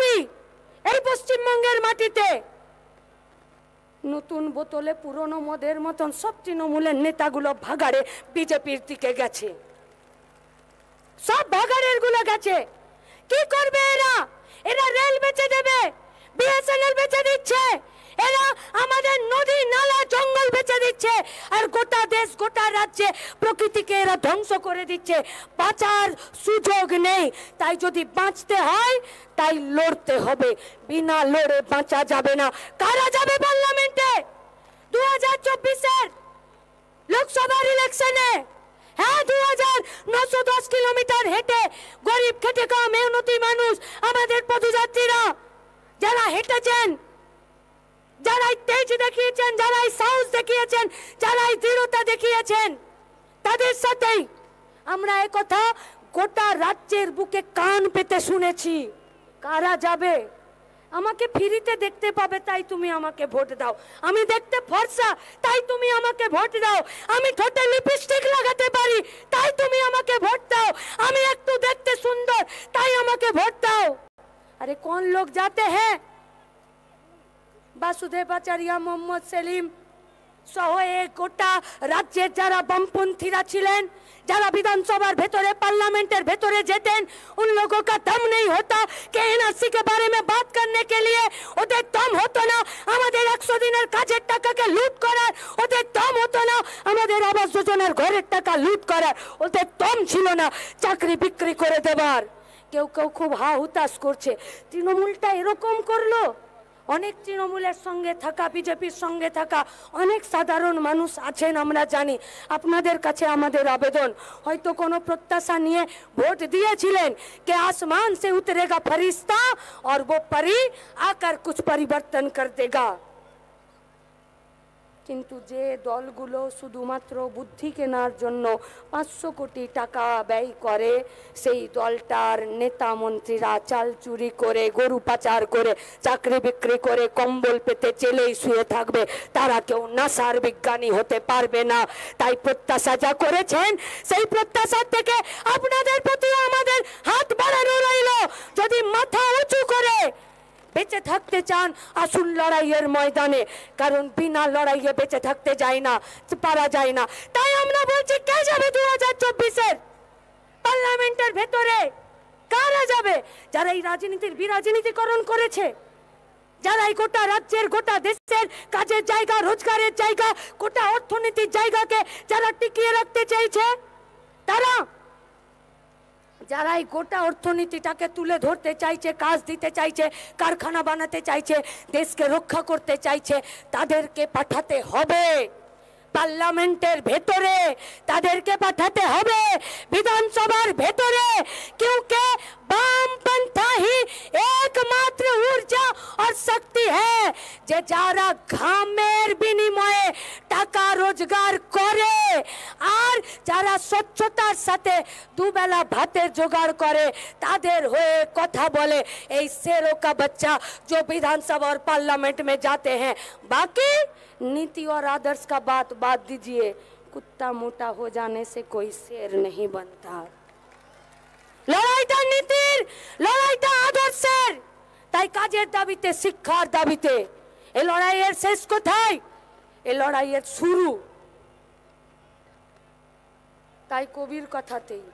পশ্চিমবঙ্গের মাটিতে নতুন বোতলে পুরনো মদের মতন সব তৃণমূলের নেতাগুলো ভাগাড়ে বিজেপির দিকে গেছে, সব ভাগাড়ের গুলো গেছে। কি করবে এরা? এরা রেল বেচে দেবে, বিএসএনএল বেচে দিচ্ছে, এরা আমাদের নদী নালা জঙ্গল বেচে দিচ্ছে, আর গোটা দেশ গোটা রাজ্যে প্রকৃতিকে এরা ধ্বংস করে দিচ্ছে। বাঁচার সুযোগ নেই। তাই যদি বাঁচতে হয় তাই লড়তে হবে, বিনা লড়ে বাঁচা যাবে না। কারা যাবে পার্লামেন্টে 2024 লোকসভার ইলেকশনে? হ্যাঁ, 2910 কিলোমিটার হেঁটে গরিব খেটে খাওয়া মেহনতি মানুষ, আমাদের পদযাত্রীরা যারা হেঁটেছেন, যারাই তেজ দেখিয়েছেন, যারাই সাহস দেখিয়েছেন, যারাই দৃঢ়তা দেখিয়েছেন, তাদের সাথেই আমরা একথা গোটা রাজ্যের বুকে কান পেতে শুনেছি। কারা যাবে? আমাকে ফ্রিতে দেখতে পাবে তাই তুমি আমাকে ভোট দাও, আমি দেখতে ফর্সা তাই তুমি আমাকে ভোট দাও, আমি ঠোঁটে লিপস্টিক লাগাতে পারি তাই তুমি আমাকে ভোট দাও, আমি একটু দেখতে সুন্দর তাই আমাকে ভোট দাও। अरे कौन लोग जाते हैं? वासुदेवाचार्य, मोहम्मद सेलिम सह एक गोटा राज्य जरा बमपंथीरा छिलें, जरा विधानसभार भेतरे पार्लामेंटेर भेतरे जेतें, उन लोगों का दम नहीं होता कि एनआरसी के बारे में बात करने के लिए। ओदेर दम होतो ना आमादेर 100 दिनेर काजेर टाकाके लूट करार, ओदेर दम होतो ना आमादेर आवास योजनार घरेर टाका लूट करार, ओदेर दम छिलो ना चाकरी बिक्री करे देवार। কেউ কেউ খুব হা হুতাশ করছে, তৃণমূলটা এরকম করলো। অনেক তৃণমূলের সঙ্গে থাকা, বিজেপির সঙ্গে থাকা অনেক সাধারণ মানুষ আছেন, আমরা জানি। আপনাদের কাছে আমাদের আবেদন, হয়তো কোনো প্রত্যাশা নিয়ে ভোট দিয়েছিলেন কে আসমান সে উতরেগা ফরিস্তা আর वो परी आकर कुछ परिवर्तन कर देगा। কিন্তু যে দলগুলো শুধুমাত্র বুদ্ধি কেনার জন্য 500 কোটি টাকা ব্যয় করে, সেই দলটার নেতা মন্ত্রীরা চাল চুরি করে, গরু পাচার করে, চাকরি বিক্রি করে, কম্বল পেতে জেলেই শুয়ে থাকবে, তারা কেউ নাসার বিজ্ঞানী হতে পারবে না। তাই প্রত্যাশা যা করেছেন সেই প্রত্যাশার থেকে আপনাদের প্রতি আমাদের হাত বাড়ানো রইল। যদি মাথা উঁচু করে বেঁচে থাকতে চান আসুন লড়াইয়ের ময়দানে, কারণ বিনা লড়াইয়ে বেঁচে থাকতে পারা যায় না। তাই আমরা বলছি, কে যাবে 2024 পার্লামেন্টের ভেতরে? কারা যাবে? যারা এই রাজনীতির বিরাজনীতিকরণ করেছে, যারা এই গোটা রাজ্যের গোটা দেশের কাজের জায়গা, রোজগারের জায়গা, গোটা অর্থনীতির জায়গাকে যারা টিকিয়ে রাখতে চাইছে, তারা যারা এই গোটা অর্থনীতিটাকে তুলে ধরতে চাইছে, কাজ দিতে চাইছে, কারখানা বানাতে চাইছে, দেশকে রক্ষা করতে চাইছে, তাদেরকে পাঠাতে হবে পার্লামেন্টের ভেতরে, তাদেরকে পাঠাতে হবে বিধানসভার ভেতরে। क्योंकि वामपंथा ही एकमात्र ऊर्जा और शक्ति है যে যারা ঘামের বিনিময়ে টাকা রোজগার করে, আর যারা স্বচ্ছতার সাথে দুবেলা ভাতের জোগাড় করে, তাদের হয়ে কথা বলে এই शेरों का बच्चा जो विधानसभा और पार्लियामेंट में जाते हैं। बाकी नीति और आदर्श का बात दीजिए, कुत्ता मोटा हो जाने से कोई शेर नहीं बनता। लड़ाईटा नीतिर, लड़ाईटा आदर्शेर। তাই কাজের দাবিতে, শিক্ষার দাবিতে এই লড়াইয়ের শেষ কোথায়? এই লড়াইয়ের শুরু। তাই কবির কথাতেই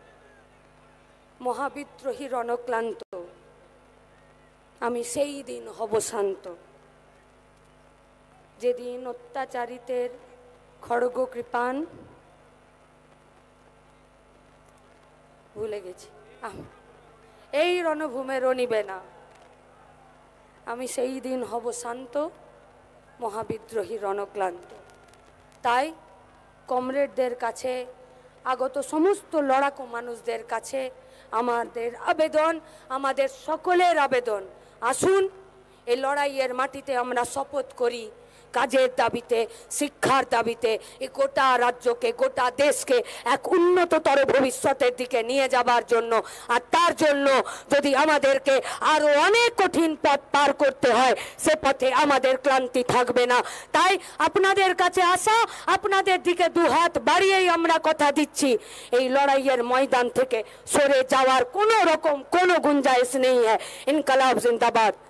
মহাবিদ্রোহী রণক্লান্ত, আমি সেই দিন হব শান্ত যেদিন অত্যাচারিতের খড়গ কৃপান। ভুলে গেছি, এই রণভূমে রণিবে না। আমি সেই দিন হব শান্ত মহাবিদ্রোহী রণক্লান্ত। তাই কমরেডদের কাছে, আগত সমস্ত লড়াকু মানুষদের কাছে আমাদের আবেদন, আমাদের সকলের আবেদন, আসুন এই লড়াইয়ের মাটিতে আমরা শপথ করি काजेर दाबिते शिक्षार दाबिते गोटा राज्य के गोटा देश के एक उन्नततर भविष्यतेर दिके निये जाबार जोन्नो आर तार जोन्नो जोदि आमादेरके आरो अनेक कठिन पथ पार करते हय से पथे आमादेर क्लांति थाकबे ना। ताई आपनादेर काछे आशा आपनादेर दिके दु हात बाड़िएई आमरा कथा दिच्छि एई लड़ाइयेर मैदान थेके सरे जावार कोनो रकम कोनो गुंजाइश नहीं है। इनकलाब जिंदाबाद।